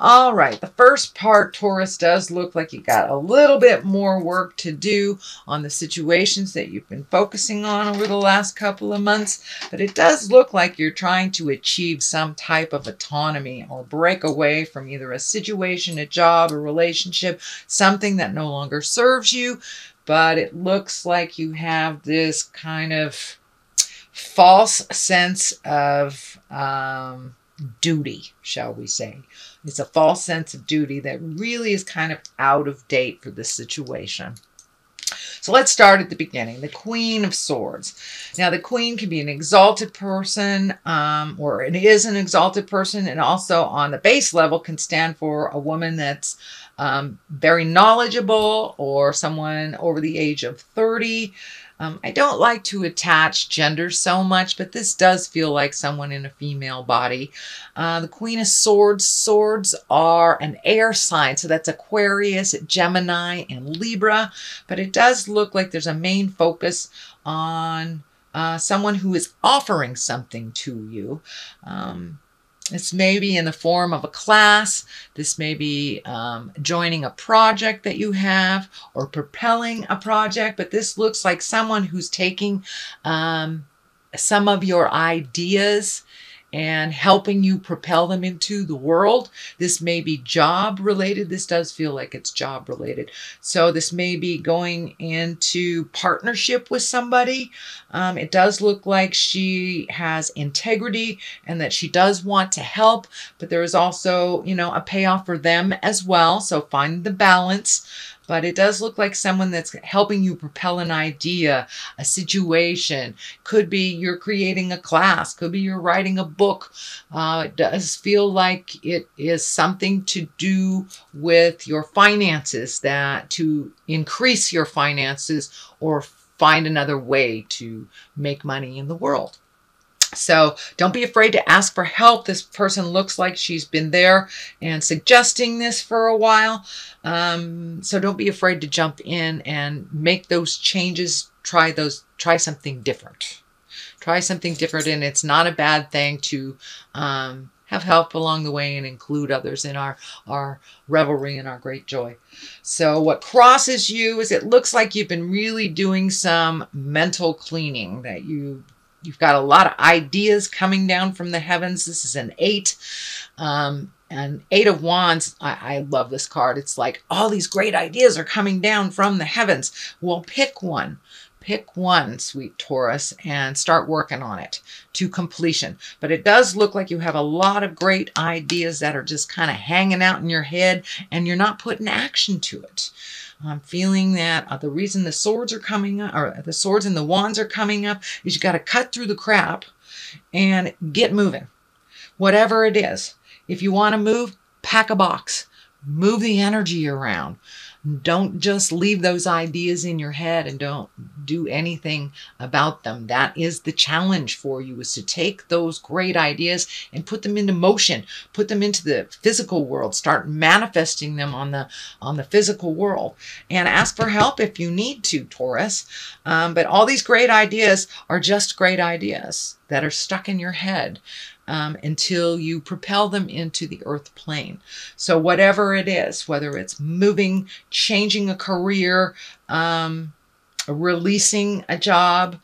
All right, the first part, Taurus, does look like you got a little bit more work to do on the situations that you've been focusing on over the last couple of months, but it does look like you're trying to achieve some type of autonomy or break away from either a situation, a job, a relationship, something that no longer serves you. But it looks like you have this kind of false sense of duty, shall we say. It's a false sense of duty that really is kind of out of date for this situation. So let's start at the beginning. The Queen of Swords. Now, the Queen can be an exalted person, or it is an exalted person, and also on the base level can stand for a woman that's very knowledgeable or someone over the age of 30. I don't like to attach gender so much, but this does feel like someone in a female body. The Queen of Swords. Swords are an air sign, so that's Aquarius, Gemini, and Libra. But it does look like there's a main focus on someone who is offering something to you. This may be in the form of a class. This may be joining a project that you have or propelling a project. But this looks like someone who's taking some of your ideas and helping you propel them into the world. This may be job related. This does feel like it's job related. So this may be going into partnership with somebody. It does look like she has integrity and that she does want to help, but there is also, you know, a payoff for them as well. So find the balance. But it does look like someone that's helping you propel an idea, a situation. Could be you're creating a class. Could be you're writing a book. It does feel like it is something to do with your finances, that to increase your finances or find another way to make money in the world. So don't be afraid to ask for help. This person looks like she's been there and suggesting this for a while. So don't be afraid to jump in and make those changes. Try something different. Try something different. And it's not a bad thing to have help along the way and include others in our revelry and our great joy. So what crosses you is it looks like you've been really doing some mental cleaning, that you've got a lot of ideas coming down from the heavens. This is an 8. An 8 of Wands. I love this card. It's like all these great ideas are coming down from the heavens. Well, pick one. Pick one, sweet Taurus, and start working on it to completion. But it does look like you have a lot of great ideas that are just kind of hanging out in your head and you're not putting action to it. I'm feeling that the reason the swords are coming up, or the swords and the wands are coming up, is you got to cut through the crap and get moving. Whatever it is. If you want to move, pack a box. Move the energy around. Don't just leave those ideas in your head and don't do anything about them. That is the challenge for you, is to take those great ideas and put them into motion, put them into the physical world, start manifesting them on the physical world, and ask for help if you need to, Taurus. But all these great ideas are just great ideas that are stuck in your head until you propel them into the earth plane. So whatever it is, whether it's moving, changing a career, releasing a job,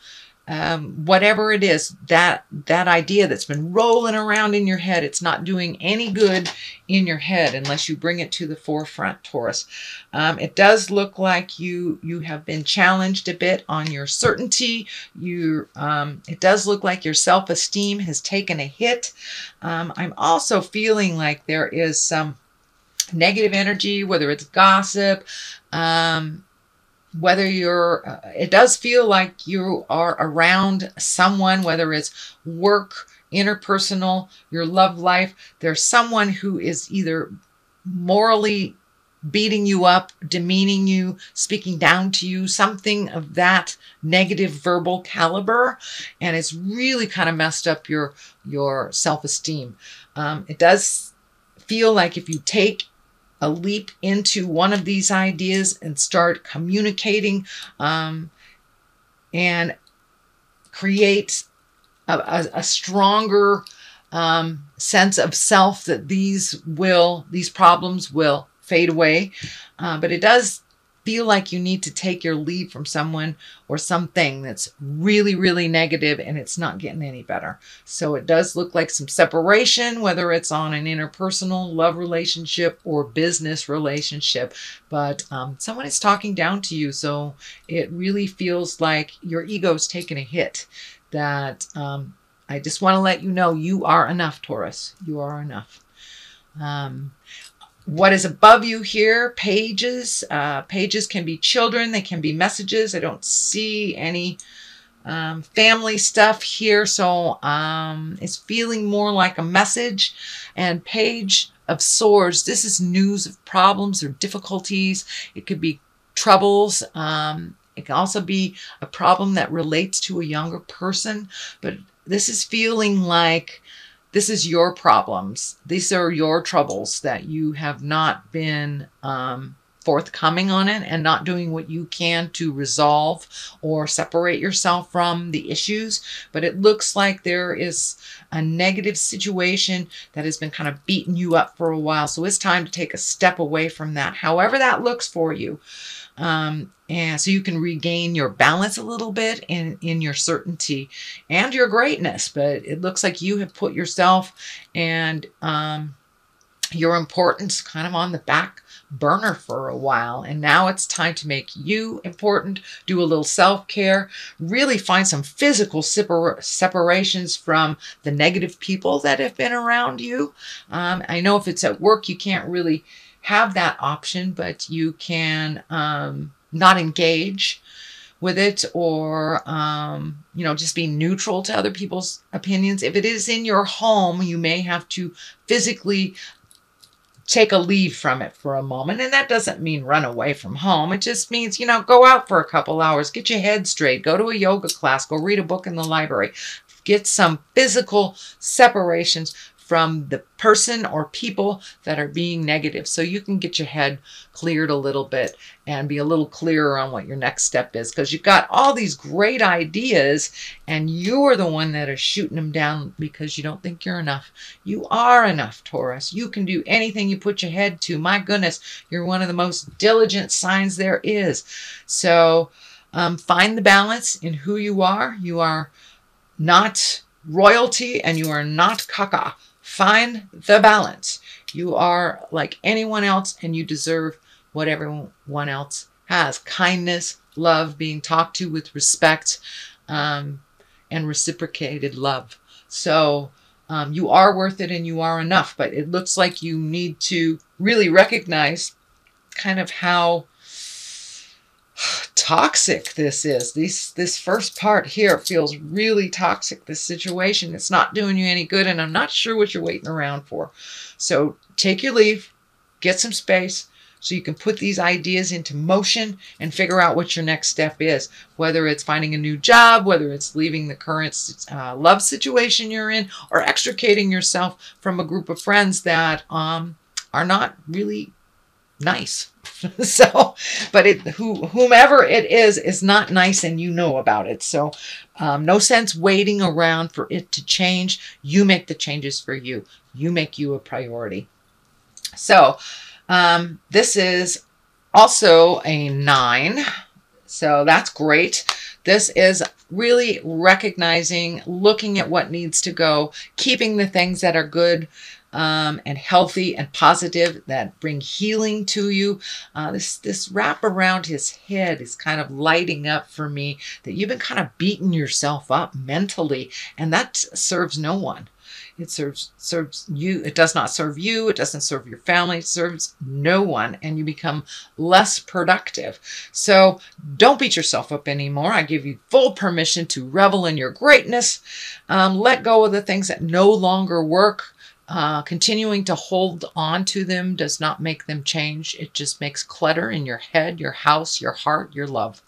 whatever it is, that idea that's been rolling around in your head, it's not doing any good in your head unless you bring it to the forefront, Taurus. It does look like you have been challenged a bit on your certainty. It does look like your self-esteem has taken a hit. I'm also feeling like there is some negative energy, whether it's gossip, whether you're, it does feel like you are around someone, whether it's work, interpersonal, your love life. There's someone who is either morally beating you up, demeaning you, speaking down to you, something of that negative verbal caliber. And it's really kind of messed up your self-esteem. It does feel like if you take a leap into one of these ideas and start communicating and create a stronger sense of self that these problems will fade away. But it does feel like you need to take your leave from someone or something that's really, really negative, and it's not getting any better. So it does look like some separation, whether it's on an interpersonal love relationship or business relationship. But someone is talking down to you. So it really feels like your ego's taking a hit. That I just want to let you know you are enough, Taurus. You are enough. What is above you here? Pages. Pages can be children. They can be messages. I don't see any family stuff here. So it's feeling more like a message. And Page of Swords. This is news of problems or difficulties. It could be troubles. It can also be a problem that relates to a younger person. But this is feeling like this is your problems. These are your troubles that you have not been forthcoming on it and not doing what you can to resolve or separate yourself from the issues. But it looks like there is a negative situation that has been kind of beating you up for a while. So it's time to take a step away from that, however that looks for you. And so you can regain your balance a little bit in your certainty and your greatness. But it looks like you have put yourself and your importance kind of on the back burner for a while. And now it's time to make you important, do a little self-care, really find some physical separations from the negative people that have been around you. I know if it's at work, you can't really have that option, but you can not engage with it or, you know, just be neutral to other people's opinions. If it is in your home, you may have to physically take a leave from it for a moment. And that doesn't mean run away from home. It just means, you know, go out for a couple hours, get your head straight, go to a yoga class, go read a book in the library, get some physical separations from the person or people that are being negative. So you can get your head cleared a little bit and be a little clearer on what your next step is, because you've got all these great ideas and you're the one that is shooting them down because you don't think you're enough. You are enough, Taurus. You can do anything you put your head to. My goodness, you're one of the most diligent signs there is. So find the balance in who you are. You are not royalty and you are not caca. Find the balance. You are like anyone else and you deserve what everyone else has. Kindness, love, being talked to with respect, and reciprocated love. So you are worth it and you are enough, but it looks like you need to really recognize kind of how toxic this is. This first part here feels really toxic, this situation. It's not doing you any good, and I'm not sure what you're waiting around for. So take your leave, get some space so you can put these ideas into motion and figure out what your next step is, whether it's finding a new job, whether it's leaving the current love situation you're in, or extricating yourself from a group of friends that are not really nice. So, but whomever it is not nice, and you know about it. So no sense waiting around for it to change. You make the changes for you. You make you a priority. So this is also a 9. So that's great. This is really recognizing, looking at what needs to go, keeping the things that are good and healthy and positive that bring healing to you. This wrap around his head is kind of lighting up for me that you've been kind of beating yourself up mentally, and that serves no one. It serves you. It does not serve you. It doesn't serve your family. It serves no one, and you become less productive. So don't beat yourself up anymore. I give you full permission to revel in your greatness. Let go of the things that no longer work. Continuing to hold on to them does not make them change. It just makes clutter in your head, your house, your heart, your love.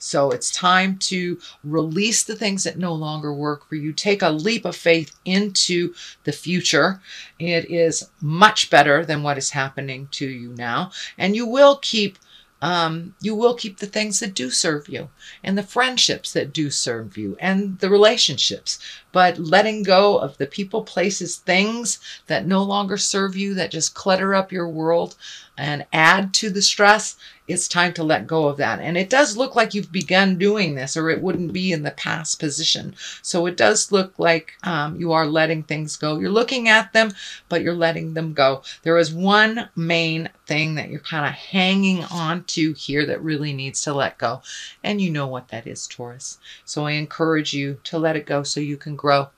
So it's time to release the things that no longer work for you. Take a leap of faith into the future. It is much better than what is happening to you now. And you will keep You will keep the things that do serve you and the friendships that do serve you and the relationships, but letting go of the people, places, things that no longer serve you, that just clutter up your world and add to the stress, it's time to let go of that. And it does look like you've begun doing this, or it wouldn't be in the past position. So it does look like you are letting things go. You're looking at them, but you're letting them go. There is one main thing that you're kind of hanging on to here that really needs to let go. And you know what that is, Taurus. So I encourage you to let it go so you can grow.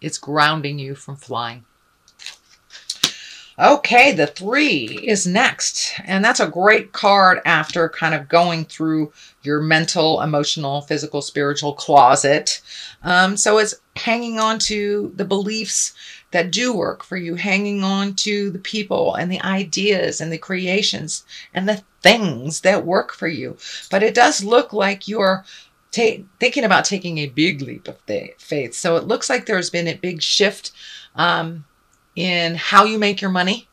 It's grounding you from flying. Okay, the 3 is next, and that's a great card after kind of going through your mental, emotional, physical, spiritual closet. So it's hanging on to the beliefs that do work for you, hanging on to the people and the ideas and the creations and the things that work for you. But it does look like you're thinking about taking a big leap of faith. So it looks like there's been a big shift in how you make your money,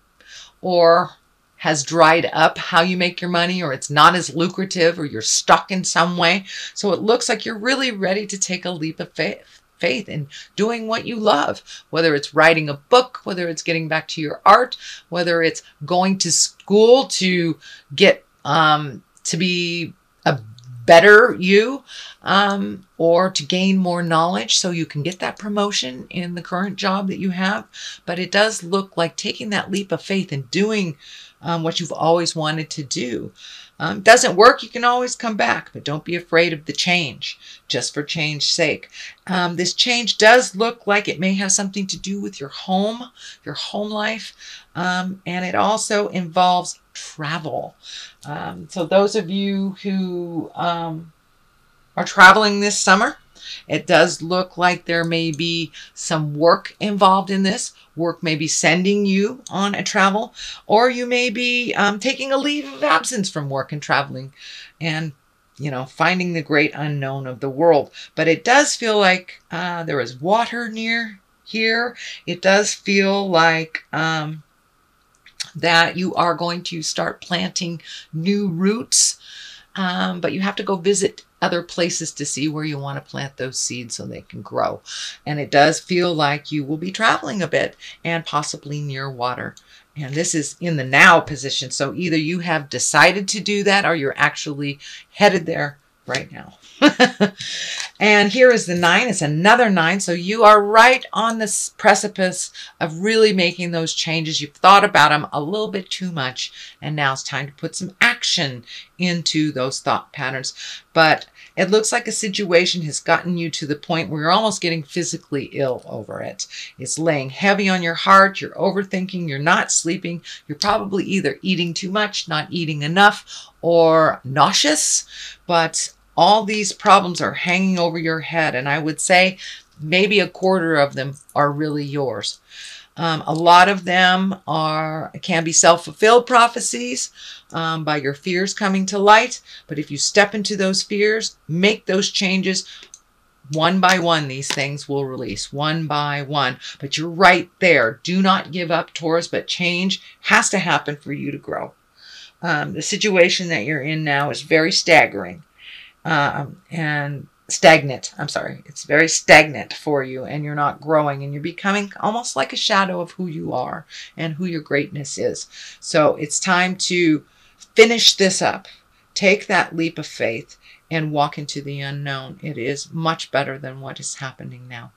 or has dried up how you make your money, or it's not as lucrative, or you're stuck in some way. So it looks like you're really ready to take a leap of faith in doing what you love, whether it's writing a book, whether it's getting back to your art, whether it's going to school to get to be a better you, or to gain more knowledge so you can get that promotion in the current job that you have. But it does look like taking that leap of faith and doing what you've always wanted to do. Doesn't work, you can always come back, but don't be afraid of the change, just for change's sake. This change does look like it may have something to do with your home life, and it also involves travel. So those of you who are traveling this summer, it does look like there may be some work involved in this. Work may be sending you on a travel, or you may be taking a leave of absence from work and traveling and, you know, finding the great unknown of the world. But it does feel like there is water near here. It does feel like that you are going to start planting new roots, but you have to go visit other places to see where you want to plant those seeds so they can grow. And it does feel like you will be traveling a bit and possibly near water. And this is in the now position. So either you have decided to do that, or you're actually headed there right now. And here is the 9. It's another 9. So you are right on this precipice of really making those changes. You've thought about them a little bit too much, and now it's time to put some action into those thought patterns. But it looks like a situation has gotten you to the point where you're almost getting physically ill over it. It's laying heavy on your heart. You're overthinking. You're not sleeping. You're probably either eating too much, not eating enough, or nauseous. But all these problems are hanging over your head, and I would say maybe a quarter of them are really yours. A lot of them can be self-fulfilled prophecies by your fears coming to light. But if you step into those fears, make those changes, one by one, these things will release one by one. But you're right there. Do not give up, Taurus, but change has to happen for you to grow. The situation that you're in now is very staggering. And stagnant. I'm sorry. It's very stagnant for you, and you're not growing, and you're becoming almost like a shadow of who you are and who your greatness is. So it's time to finish this up. Take that leap of faith and walk into the unknown. It is much better than what is happening now.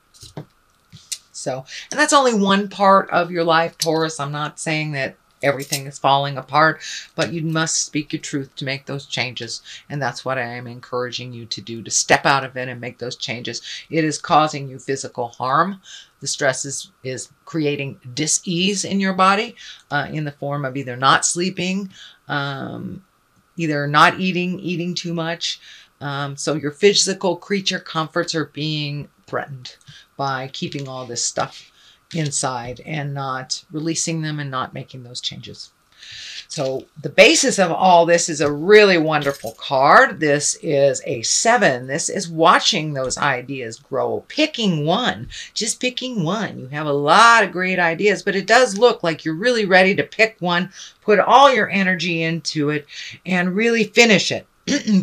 So, and that's only one part of your life, Taurus. I'm not saying that everything is falling apart, but you must speak your truth to make those changes. And that's what I am encouraging you to do, to step out of it and make those changes. It is causing you physical harm. The stress is creating dis-ease in your body in the form of either not sleeping, either not eating, eating too much. So your physical creature comforts are being threatened by keeping all this stuff inside and not releasing them and not making those changes. So the basis of all this is a really wonderful card. This is a 7. This is watching those ideas grow, picking one, just picking one. You have a lot of great ideas, but it does look like you're really ready to pick one, put all your energy into it, and really finish it.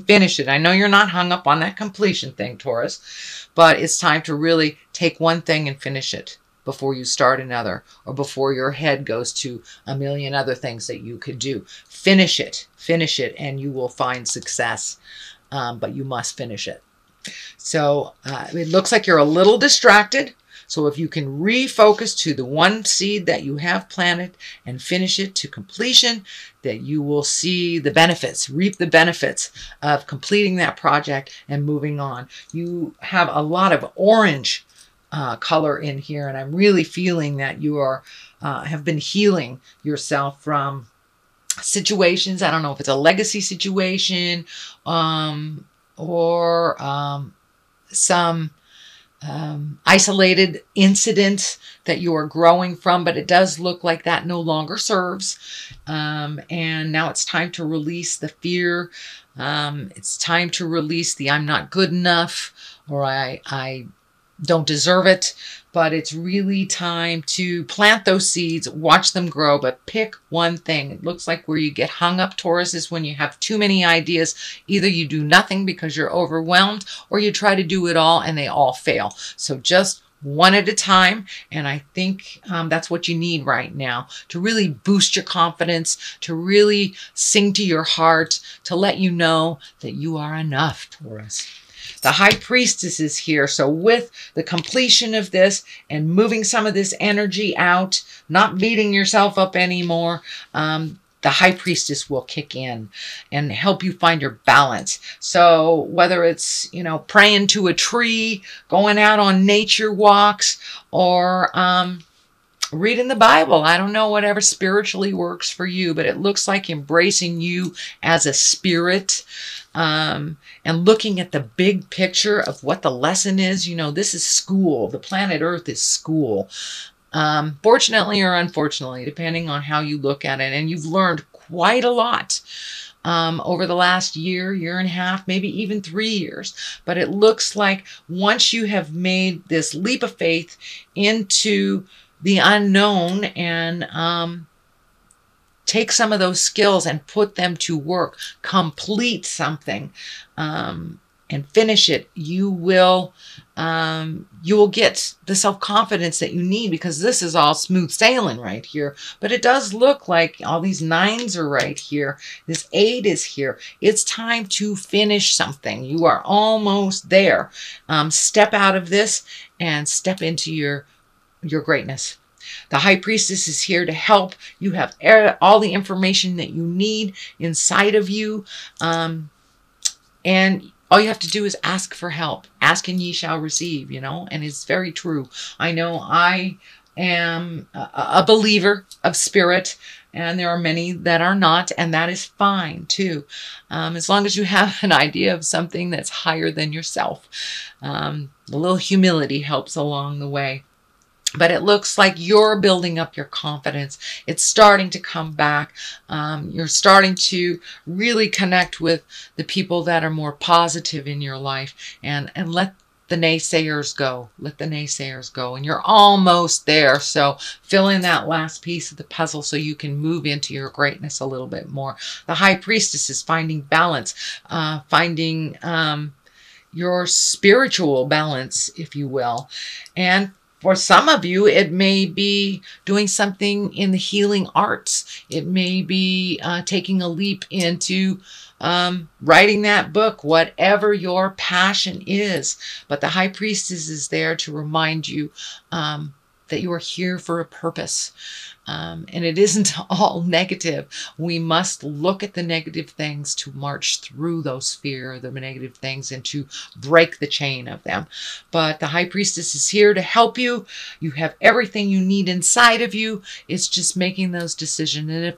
Finish it. I know you're not hung up on that completion thing, Taurus, but it's time to really take one thing and finish it before you start another, or before your head goes to a million other things that you could do. Finish it, and you will find success, but you must finish it. So it looks like you're a little distracted. So if you can refocus to the one seed that you have planted and finish it to completion, that you will see the benefits, reap the benefits of completing that project and moving on. You have a lot of orange color in here, and I'm really feeling that you are have been healing yourself from situations. I don't know if it's a legacy situation or some isolated incident that you are growing from, but it does look like that no longer serves. And now it's time to release the fear. It's time to release the I'm not good enough, or I don't deserve it. But it's really time to plant those seeds, watch them grow, but pick one thing. It looks like where you get hung up, Taurus, is when you have too many ideas. Either you do nothing because you're overwhelmed, or you try to do it all and they all fail. So just one at a time. And I think that's what you need right now to really boost your confidence, to really sing to your heart, to let you know that you are enough, Taurus. The High Priestess is here. So with the completion of this and moving some of this energy out, not beating yourself up anymore, the High Priestess will kick in and help you find your balance. So whether it's, you know, praying to a tree, going out on nature walks, or reading the Bible, I don't know, whatever spiritually works for you, but it looks like embracing you as a spirit, and looking at the big picture of what the lesson is. You know, this is school. The planet Earth is school. Fortunately or unfortunately, depending on how you look at it. And you've learned quite a lot over the last year, year and a half, maybe even 3 years. But it looks like once you have made this leap of faith into the unknown and take some of those skills and put them to work, complete something and finish it, you will get the self-confidence that you need, because this is all smooth sailing right here. But it does look like all these 9s are right here. This 8 is here. It's time to finish something. You are almost there. Step out of this and step into your greatness. The High Priestess is here to help. You have all the information that you need inside of you. And all you have to do is ask for help. Ask and ye shall receive, you know, and it's very true. I know I am a believer of spirit, and there are many that are not, and that is fine too. As long as you have an idea of something that's higher than yourself. A little humility helps along the way. But it looks like you're building up your confidence. It's starting to come back. You're starting to really connect with the people that are more positive in your life, and let the naysayers go. Let the naysayers go. And you're almost there. So fill in that last piece of the puzzle so you can move into your greatness a little bit more. The High Priestess is finding balance, finding your spiritual balance, if you will. And for some of you, it may be doing something in the healing arts. It may be taking a leap into writing that book, whatever your passion is. But the High Priestess is there to remind you that you are here for a purpose. And it isn't all negative. We must look at the negative things to march through those fear, the negative things, and to break the chain of them. But the High Priestess is here to help you. You have everything you need inside of you. It's just making those decisions. And if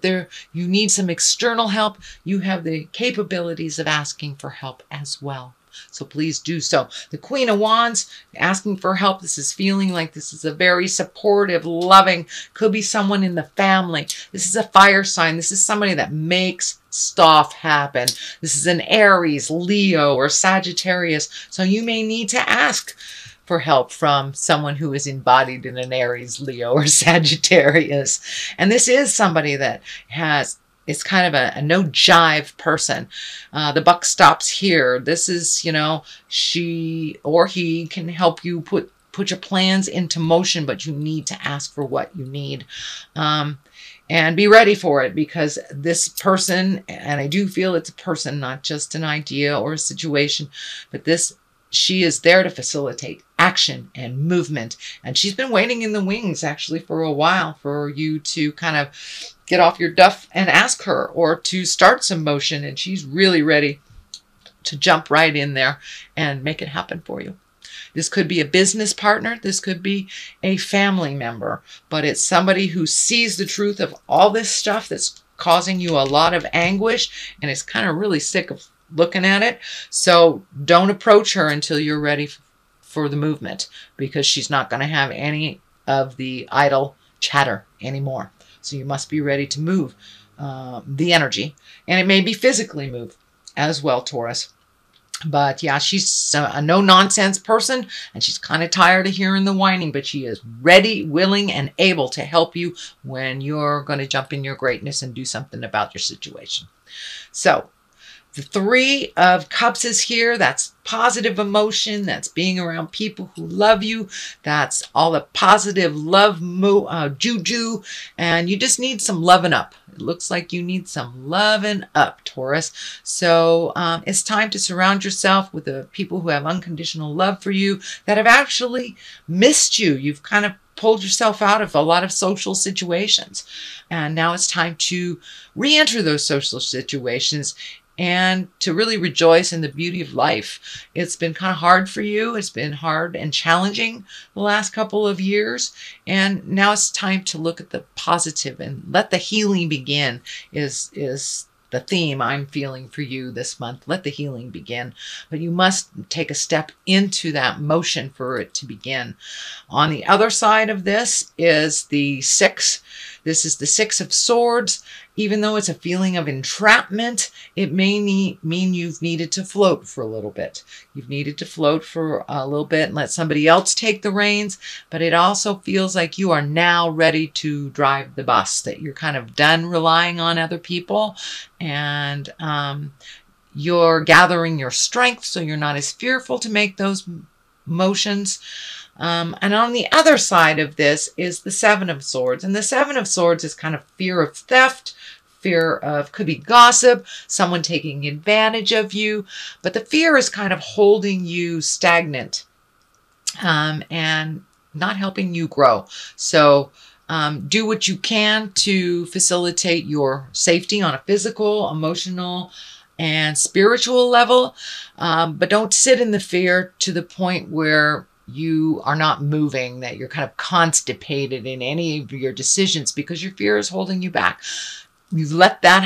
you need some external help, you have the capabilities of asking for help as well. So please do so. The Queen of Wands, asking for help. This is feeling like this is a very supportive, loving, could be someone in the family. This is a fire sign. This is somebody that makes stuff happen. This is an Aries, Leo, or Sagittarius. So you may need to ask for help from someone who is embodied in an Aries, Leo, or Sagittarius. And this is somebody that has, it's kind of a no jive person. The buck stops here. This is, you know, she or he can help you put your plans into motion, but you need to ask for what you need. And be ready for it, because this person, and I do feel it's a person, not just an idea or a situation, but this, she is there to facilitate action and movement. And she's been waiting in the wings actually for a while for you to kind of get off your duff and ask her, or to start some motion. And she's really ready to jump right in there and make it happen for you. This could be a business partner. This could be a family member, but it's somebody who sees the truth of all this stuff that's causing you a lot of anguish, and is kind of really sick of looking at it. So don't approach her until you're ready for the movement, because she's not going to have any of the idle chatter anymore. So you must be ready to move the energy, and it may be physically move as well, Taurus. But yeah, she's a no-nonsense person, and she's kind of tired of hearing the whining, but she is ready, willing, and able to help you when you're going to jump in your greatness and do something about your situation. So the Three of Cups is here. That's positive emotion. That's being around people who love you. That's all the positive love juju. And you just need some loving up. It looks like you need some loving up, Taurus. So it's time to surround yourself with the people who have unconditional love for you, that have actually missed you. You've kind of pulled yourself out of a lot of social situations, and now it's time to re-enter those social situations and to really rejoice in the beauty of life. It's been kind of hard for you. It's been hard and challenging the last couple of years. And now it's time to look at the positive and let the healing begin is the theme I'm feeling for you this month. Let the healing begin. But you must take a step into that motion for it to begin. On the other side of this is the Six. This is the Six of Swords. Even though it's a feeling of entrapment, it may mean you've needed to float for a little bit. You've needed to float for a little bit and let somebody else take the reins. But it also feels like you are now ready to drive the bus, that you're kind of done relying on other people. And you're gathering your strength, so you're not as fearful to make those motions. And on the other side of this is the Seven of Swords. And the Seven of Swords is kind of fear of theft, fear of, could be gossip, someone taking advantage of you. But the fear is kind of holding you stagnant and not helping you grow. So do what you can to facilitate your safety on a physical, emotional, and spiritual level. But don't sit in the fear to the point where you are not moving, that you're kind of constipated in any of your decisions because your fear is holding you back. You've let that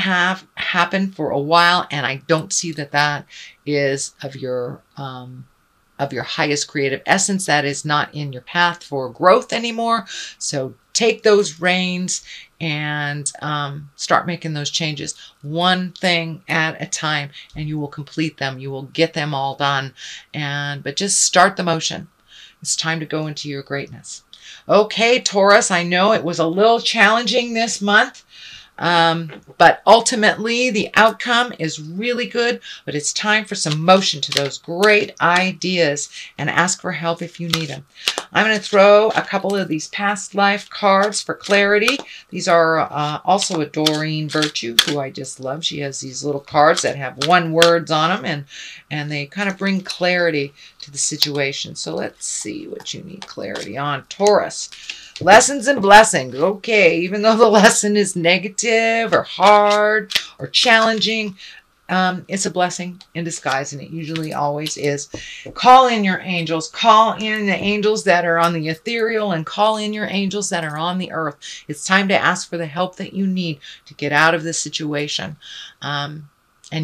happen for a while, and I don't see that that is of your highest creative essence. That is not in your path for growth anymore. So take those reins and start making those changes, one thing at a time, and you will complete them. You will get them all done. But just start the motion. It's time to go into your greatness. Okay, Taurus, I know it was a little challenging this month, but ultimately the outcome is really good. But it's time for some motion to those great ideas, and ask for help if you need them. I'm going to throw a couple of these past life cards for clarity. These are also a Doreen Virtue, who I just love. She has these little cards that have one-words on them, and they kind of bring clarity to the situation. So let's see what you need clarity on, Taurus. Lessons and blessings. Okay, even though the lesson is negative or hard or challenging, it's a blessing in disguise, and it usually always is. Call in your angels. Call in the angels that are on the ethereal, and call in your angels that are on the earth. It's time to ask for the help that you need to get out of this situation. And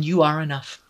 you are enough.